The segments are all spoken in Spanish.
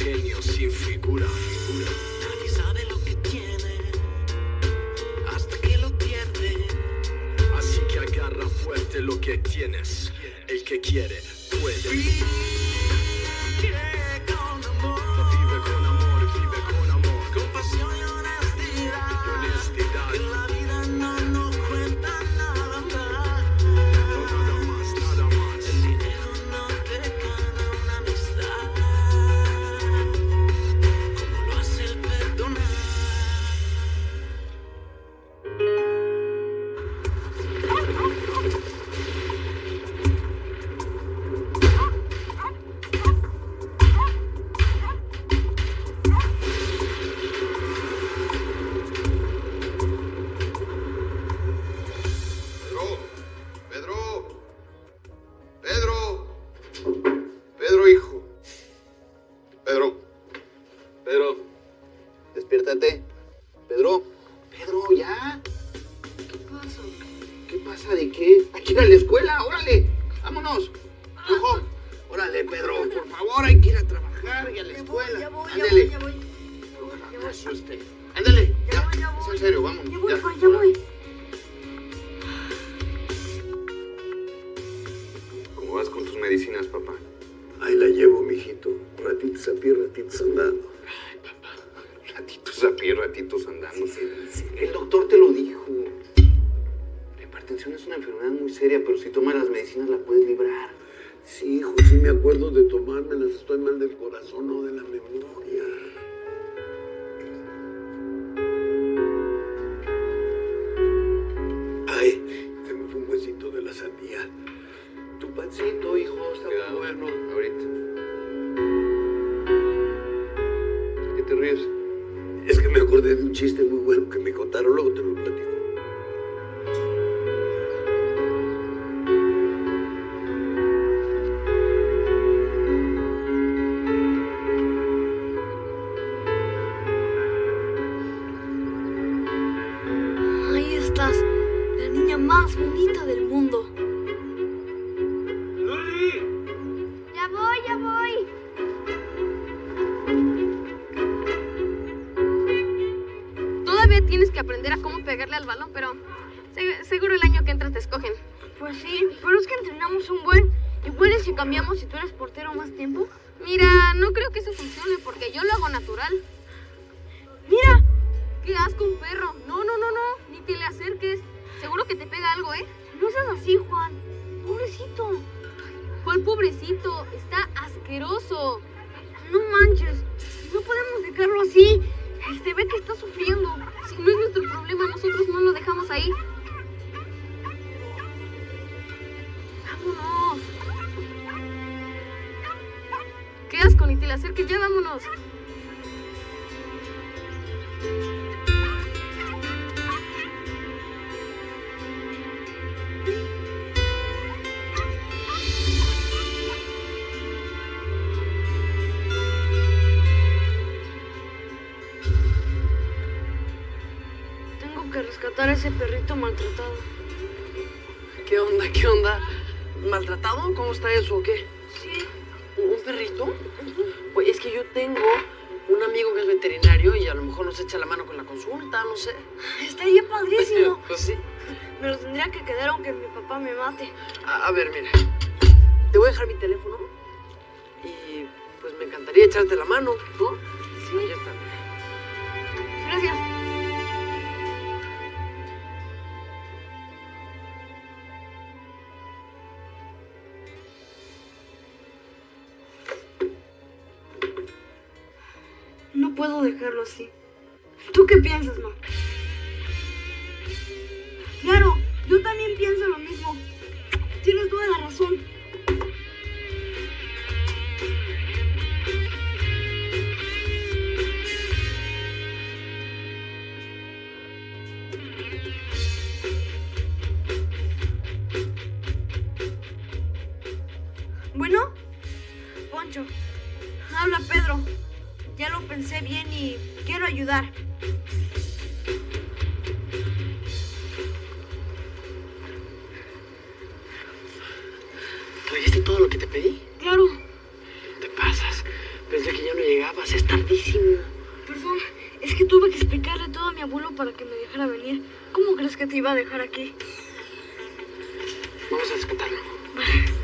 genio sin figura. Nadie sabe lo que tiene hasta que lo pierde. Así que agarra fuerte lo que tienes. El que quiere, puede. A ver, mira, te voy a dejar mi teléfono y pues me encantaría echarte la mano, ¿no? Sí. Ahí está. Gracias. No puedo dejarlo así. ¿Tú qué piensas, ma? Claro, yo también pienso lo mismo. Tienes toda la razón. Bueno, Poncho, habla Pedro. Ya lo pensé bien y quiero ayudar. pensé que ya no llegabas, es tardísimo. Perdón, es que tuve que explicarle todo a mi abuelo para que me dejara venir. ¿Cómo crees que te iba a dejar aquí? Vamos a rescatarlo. Vale.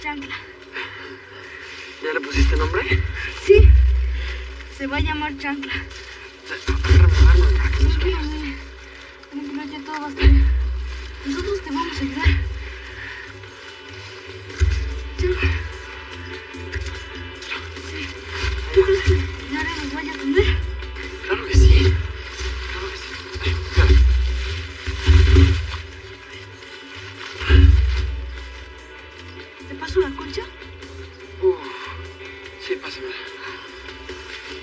Chancla. No, ya todo va a estar bien. Nosotros te vamos a ayudar. Chancla. Sí. ¿Tú crees que Nara nos vaya a atender? Claro que sí. Claro que sí. ¿Te paso la colcha? Sí, pásamela.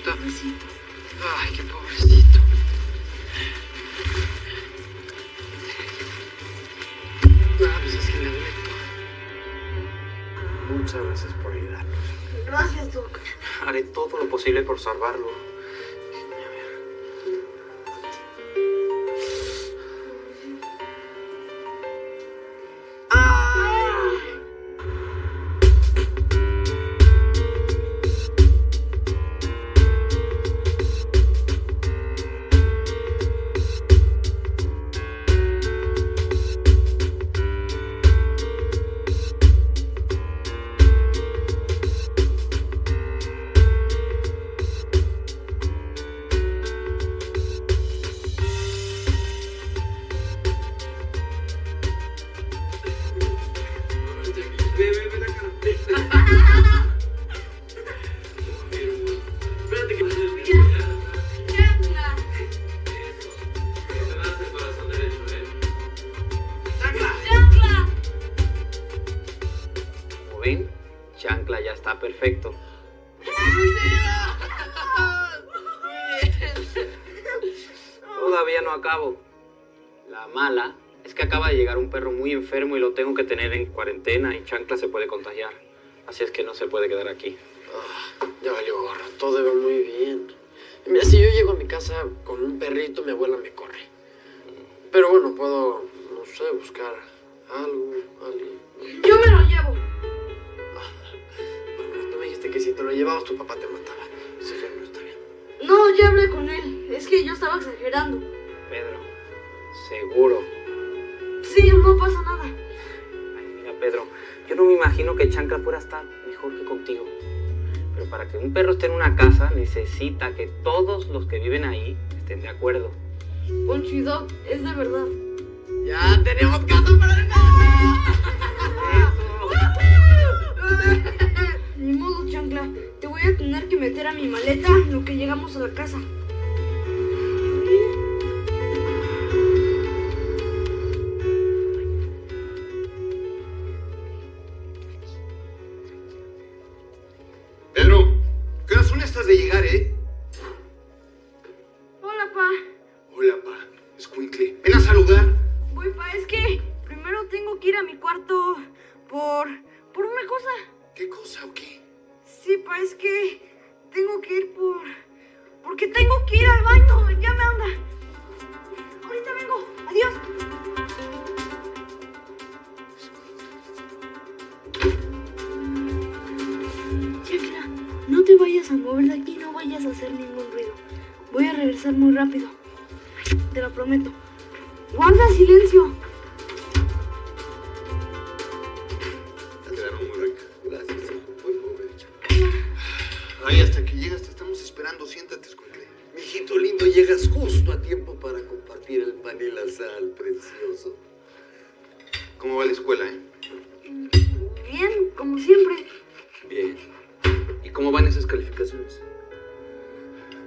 Pobrecito. Ay, qué pobrecito. Pues es que le duele todo. Muchas gracias por ayudarnos. Gracias, Doc. Haré todo lo posible por salvarlo. Chancla ya está perfecto. Todavía no acabo. La mala es que acaba de llegar un perro muy enfermo y lo tengo que tener en cuarentena y Chancla se puede contagiar. Así es que no se puede quedar aquí. Ya valió gorro, todo va muy bien. Mira, si yo llego a mi casa con un perrito, mi abuela me corre. Pero bueno, puedo, no sé, buscar algo, alguien. Yo me lo llevo. Que si te lo llevabas, tu papá te mataba. Eso ya no está bien. No, ya hablé con él. Es que yo estaba exagerando. Pedro, ¿seguro? Sí, no pasa nada. Ay, mira, Pedro, yo no me imagino que Chancla fuera a estar mejor que contigo. Pero para que un perro esté en una casa, necesita que todos los que viven ahí estén de acuerdo. Poncho y Doc, es de verdad. ¡Ya tenemos gato para el perro! Ni modo, Chancla. Te voy a tener que meter a mi maleta en lo que llegamos a la casa. Pedro, ¿qué horas son estas de llegar, Hola, pa. Hola, pa. Escuincle, ven a saludar. Voy, pa. Es que primero tengo que ir a mi cuarto por una cosa. ¿Qué cosa o qué? Sí, pa, es que tengo que ir porque tengo que ir al baño. Ya me anda. Ahorita vengo. Adiós. Chancla, no te vayas a mover de aquí. No vayas a hacer ningún ruido. Voy a regresar muy rápido. Te lo prometo. Guarda silencio. Ay, hasta que llegas te estamos esperando. Siéntate, escuincle. Mijito lindo, llegas justo a tiempo para compartir el pan y la sal, precioso. ¿Cómo va la escuela, Bien, como siempre. Bien. ¿Y cómo van esas calificaciones?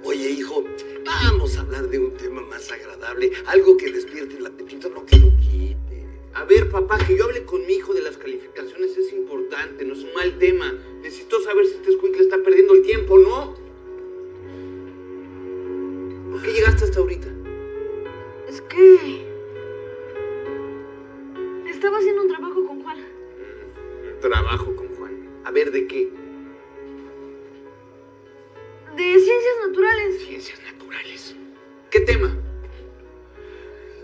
Oye, hijo, Vamos a hablar de un tema más agradable, algo que despierte el apetito, no que lo quite. A ver, papá, que yo hable con mi hijo de las calificaciones es importante, no es un mal tema. Necesito saber si este escuincle está perdiendo el tiempo, ¿no? ¿Por qué llegaste hasta ahorita? Es que... estaba haciendo un trabajo con Juan. ¿Trabajo con Juan? A ver, ¿de qué? De ciencias naturales. ¿Ciencias naturales? ¿Qué tema?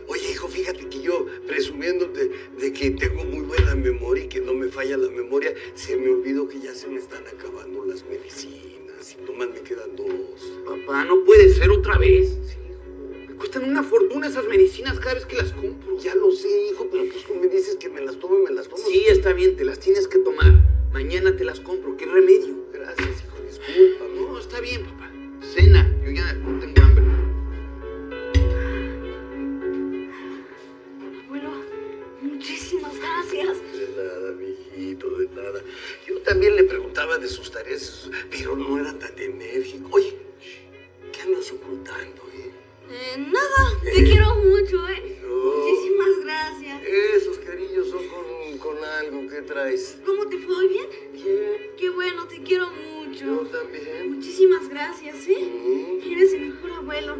Oye, hijo, fíjate que yo, presumiéndote de que tengo muy buena memoria y que no me falla la memoria, se me olvidó que ya se me están acabando las medicinas y nomás me quedan dos. Papá, no puede ser otra vez. Sí, hijo. Me cuestan una fortuna esas medicinas cada vez que las compro. Ya lo sé, hijo, pero pues tú me dices que me las tomo y me las tomo. Sí, está bien, te las tienes que tomar. Mañana te las compro. ¿Qué remedio? Gracias, hijo, disculpa. No, está bien, papá. Cena, yo ya no tengo hambre. Abuelo, muchísimas gracias. De nada, mijito, de nada. Yo también le preguntaba de sus tareas, pero no era tan enérgico. Oye, ¿qué andas ocultando, Nada, te quiero mucho, No. Muchísimas gracias. Esos cariños son con algo que traes. ¿Cómo te fue hoy? ¿Bien? Bien. Qué bueno, te quiero mucho. Yo también. Muchísimas gracias, Eres el mejor abuelo.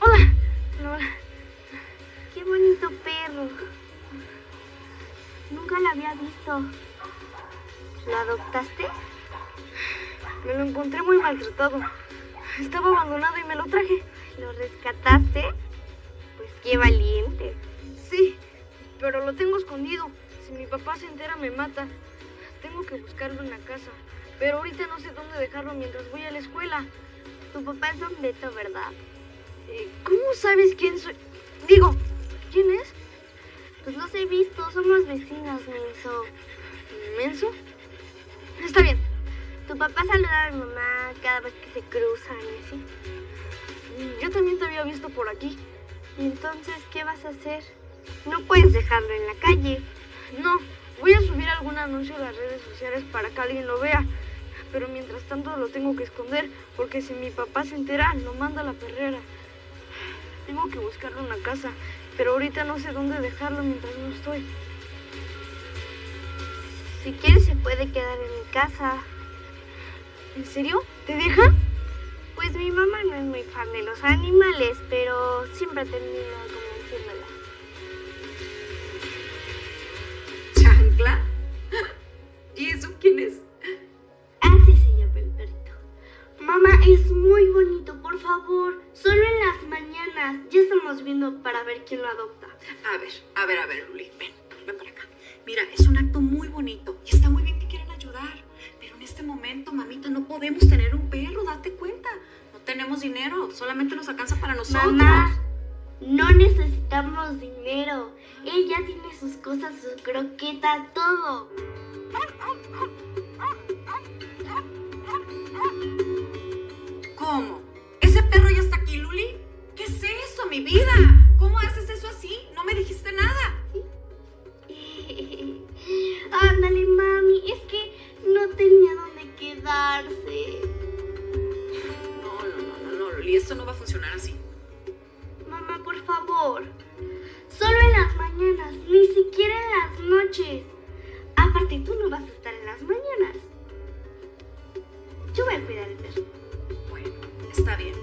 Hola. Lola. Qué bonito perro. Nunca la había visto. ¿Lo adoptaste? Me lo encontré muy maltratado. Estaba abandonado y me lo traje. ¿Lo rescataste? Pues qué valiente. Sí, pero lo tengo escondido. Si mi papá se entera, me mata. Tengo que buscarlo en la casa. Pero ahorita no sé dónde dejarlo mientras voy a la escuela. Tu papá es Don Beto, ¿verdad? ¿Cómo sabes quién soy? Digo, ¿quién es? Pues los he visto, somos vecinos, menso. ¿Menso? Está bien. Tu papá saluda a mi mamá cada vez que se cruzan y así. Yo también te había visto por aquí. ¿Y entonces qué vas a hacer? No puedes dejarlo en la calle. No, voy a subir algún anuncio a las redes sociales para que alguien lo vea. Pero mientras tanto lo tengo que esconder, porque si mi papá se entera, lo manda a la perrera. Tengo que buscarlo en la casa, pero ahorita no sé dónde dejarlo mientras no estoy. Si quieres se puede quedar en mi casa. ¿En serio? ¿Te deja? Pues mi mamá no es muy fan de los animales, pero siempre termino convenciéndola. ¿Chancla? ¿Y eso quién es? Así se llama el perrito. Mamá, es muy bonito, por favor. Solo en las mañanas. Ya estamos viendo para ver quién lo adopta. A ver, Luli, ven para acá. Mira, es un acto muy bonito y está muy bien que quieran ayudar. Pero en este momento, mamita, no podemos tener un perro, date cuenta. No tenemos dinero, solamente nos alcanza para nosotros. Mamá, no necesitamos dinero. Él ya tiene sus cosas, sus croquetas, todo. ¿Cómo? ¿Ese perro ya está aquí, Luli? ¿Qué es eso, mi vida? ¿Cómo haces eso así? No me dijiste nada. Ándale, mami, es que no tenía dónde quedarse. No, Loli, esto no va a funcionar así. Mamá, por favor. Solo en las mañanas, ni siquiera en las noches. Aparte, tú no vas a estar en las mañanas. Yo voy a cuidar el perro. Bueno, está bien.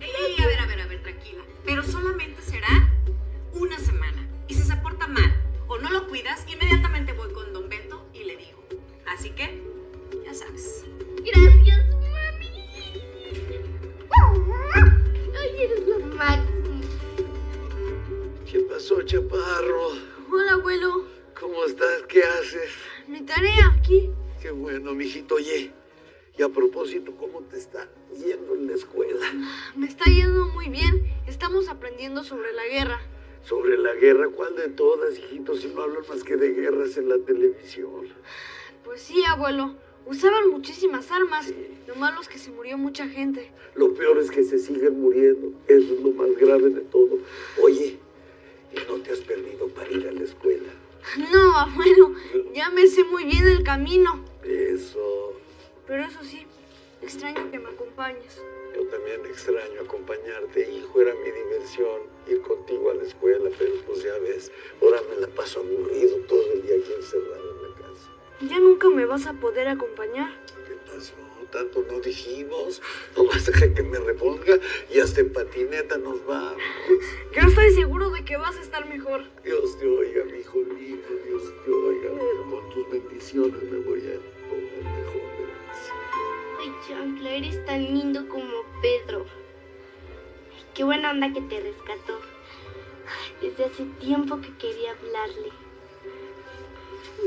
Ey, a ver, tranquila. Pero solamente será una semana. Y si se porta mal o no lo cuidas, inmediatamente voy con Don Beto y le digo. Así que, ya sabes. Gracias, mami. Ay, eres lo máximo. ¿Qué pasó, chaparro? Hola, abuelo. ¿Cómo estás? ¿Qué haces? Mi tarea aquí. Qué bueno, mijito. Oye, y a propósito, ¿cómo te está yendo en la escuela? Me está yendo muy bien. Estamos aprendiendo sobre la guerra. ¿Sobre la guerra? ¿Cuál de todas, hijito? Si no hablan más que de guerras en la televisión. Pues sí, abuelo. Usaban muchísimas armas. Sí. Lo malo es que se murió mucha gente. Lo peor es que se siguen muriendo. Eso es lo más grave de todo. Oye, ¿y no te has perdido para ir a la escuela? No, abuelo. Ya me sé muy bien el camino. Eso. Pero eso sí, extraño que me acompañes. Yo también extraño acompañarte, hijo, era mi diversión ir contigo a la escuela, pero pues ya ves, ahora me la paso aburrido todo el día aquí encerrado en la casa. ¿Ya nunca me vas a poder acompañar? ¿Qué pasó? Tanto no dijimos, no vas a dejar que me reponga y hasta en patineta nos vamos. Yo estoy seguro de que vas a estar mejor. Dios te oiga, mi hijo lindo, Dios te oiga, pero con tus bendiciones me voy a poner mejor. Ay, Chancla, eres tan lindo como Pedro. Ay, qué buena onda que te rescató. Desde hace tiempo que quería hablarle.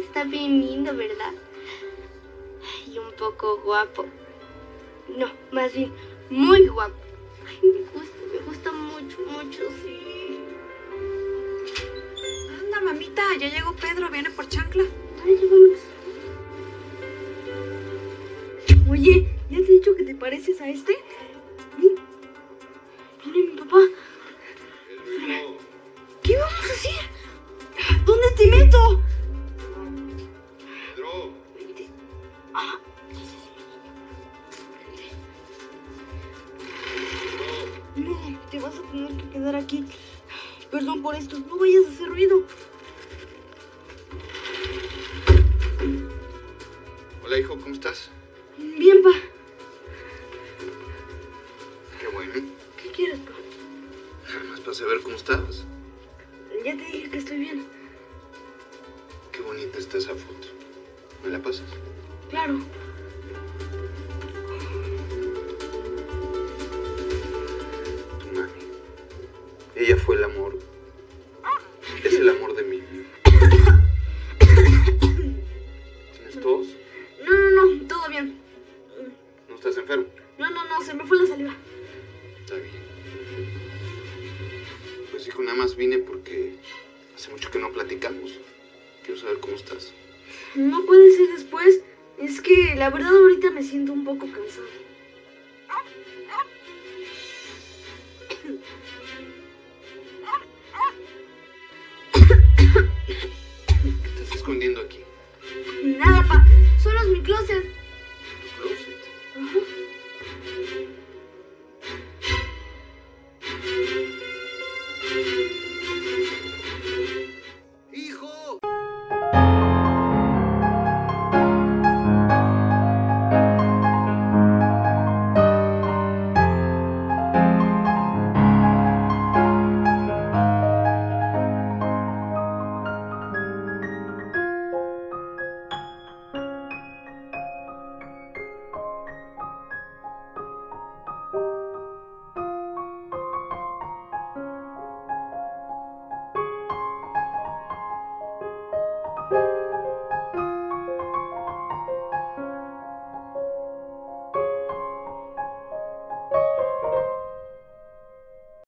Está bien lindo, ¿verdad? Y un poco guapo. No, más bien, muy guapo. Ay, me gusta mucho, sí. Anda, mamita, ya llegó Pedro, viene por Chancla. Ay, llévanos. Oye, ¿ya te he dicho que te pareces a este? Mira, mi papá. ¿Qué vamos a hacer? ¿Dónde te meto? Pedro. Vente. Ah. Vente. No, te vas a tener que quedar aquí. Perdón por esto, no vayas a hacer ruido. Hola, hijo, ¿cómo estás? Bien, pa. Bueno. ¿Qué quieres, pa? Nada más para saber cómo estabas. Ya te dije que estoy bien. Qué bonita está esa foto. ¿Me la pasas? Claro. Tu mami. Ella fue el amor. Es el amor de mi vida. ¿Tienes tos? No, todo bien. ¿No estás enfermo? No, se me fue la saliva. Está bien. Pues hijo, nada más vine porque hace mucho que no platicamos. Quiero saber cómo estás. No puede ser después. Es que la verdad ahorita me siento un poco cansado. ¿Qué estás escondiendo aquí? Nada, pa. Solo es mi closet.